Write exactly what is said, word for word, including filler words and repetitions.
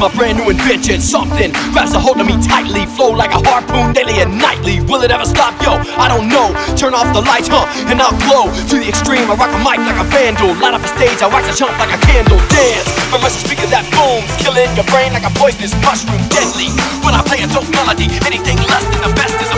with my brand new invention. Something grabs a hold of me tightly, flow like a harpoon daily and nightly. Will it ever stop? Yo, I don't know. Turn off the lights, huh, and I'll glow to the extreme. I rock a mic like a vandal, light up the stage, I wax a chump like a candle. Dance, my rush of speaker that booms, killing your brain like a poisonous mushroom, deadly. When I play a dope melody, anything less than the best is a